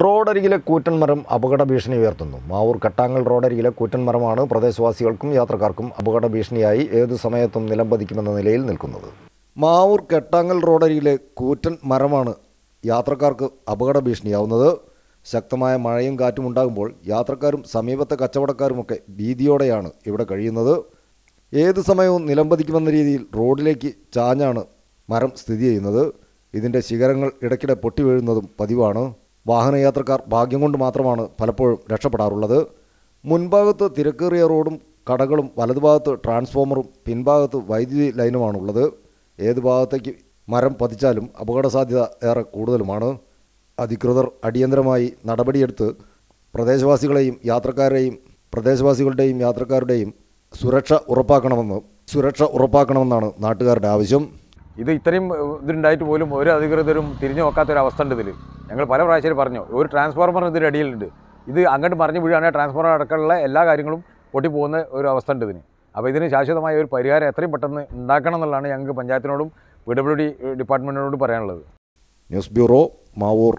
റോഡരികിലെ കൂറ്റൻ മരം അപകട ഭീഷണി ഉയർത്തുന്നു. മാവൂർ കെട്ടാങ്ങൽ റോഡരികിലെ കൂറ്റൻ മരമാണ് പ്രദേശവാസികൾക്കും യാത്രക്കാർക്കും അപകട ഭീഷണിയായി ഏതു സമയത്തും നിലംപതിക്കുമെന്ന നിലയിൽ നിൽക്കുന്നത്. മാവൂർ കെട്ടാങ്ങൽ റോഡരികിലെ കൂറ്റൻ മരമാണ് യാത്രക്കാർക്ക് അപകട ഭീഷണിയാവുന്നത്. ശക്തമായ മഴയും കാറ്റും ഉണ്ടാകുമ്പോൾ യാത്രക്കാരും സമീപത്തെ കച്ചവടക്കാരുമൊക്കെ ഭീതിയോടെയാണ് ഇവിടെ കഴിയുന്നത്. ഏതു സമയവും നിലംപതിക്കുമെന്ന രീതിയിൽ റോഡിലേക്ക് ചാഞ്ഞാണ് മരം സ്ഥിതി ചെയ്യുന്നത്. ഇതിൻ്റെ ശിഖരങ്ങൾ ഇടയ്ക്കിടെ പൊട്ടി വീഴുന്നതും പതിവാണ്. വാഹനയാത്രക്കാർ ഭാഗ്യം കൊണ്ട് മാത്രമാണ് പലപ്പോഴും രക്ഷപ്പെടാറുള്ളത്. മുൻഭാഗത്ത് തിരക്കേറിയ റോഡും കടകളും വലതുഭാഗത്ത് ട്രാൻസ്ഫോമറും പിൻഭാഗത്ത് വൈദ്യുതി ലൈനുമാണുള്ളത്. ഏത് ഭാഗത്തേക്ക് മരം പതിച്ചാലും അപകട സാധ്യത ഏറെ കൂടുതലുമാണ്. അധികൃതർ അടിയന്തരമായി നടപടിയെടുത്ത് പ്രദേശവാസികളുടെയും യാത്രക്കാരുടെയും സുരക്ഷ ഉറപ്പാക്കണമെന്നാണ് നാട്ടുകാരുടെ ആവശ്യം. ഇത് ഇത്രയും ഇതുണ്ടായിട്ട് പോലും ഒരു അധികൃതരും തിരിഞ്ഞു നോക്കാത്തൊരവസ്ഥ ഉണ്ട്. ഇതിൽ ഞങ്ങൾ പല പ്രാവശ്യം പറഞ്ഞു, ഒരു ട്രാൻസ്ഫോർമർ ഇതിൻ്റെ അടിയിലുണ്ട്, ഇത് അങ്ങോട്ട് മറിഞ്ഞ് വീഴുകയാണെങ്കിൽ ട്രാൻസ്ഫോർമർ അടക്കമുള്ള എല്ലാ കാര്യങ്ങളും പൊട്ടിപ്പോകുന്ന ഒരു അവസ്ഥ ഉണ്ട് ഇതിന്. അപ്പോൾ ഇതിന് ശാശ്വതമായ ഒരു പരിഹാരം എത്രയും പെട്ടെന്ന് ഉണ്ടാക്കണം എന്നുള്ളതാണ് ഞങ്ങൾക്ക് പഞ്ചായത്തിനോടും PWD ഡിപ്പാർട്ട്മെൻറ്റിനോടും പറയാനുള്ളത്. News bureau, Mavoor.